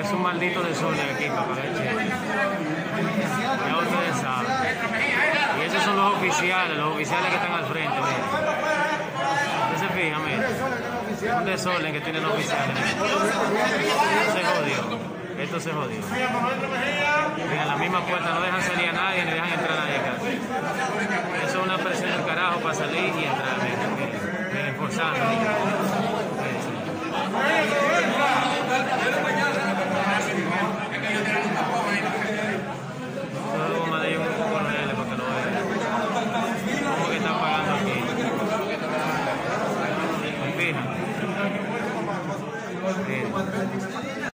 Es un maldito desorden aquí, papá. Ya ustedes saben. Y esos son los oficiales que están al frente. Ustedes se fijan, miren. Un desorden que tienen los oficiales. Esto se jodió. Esto se jodió. Miren, las mismas puertas no dejan salir a nadie ni dejan entrar a nadie acá. Eso es una presión del carajo para salir y entrar. Miren, forzando.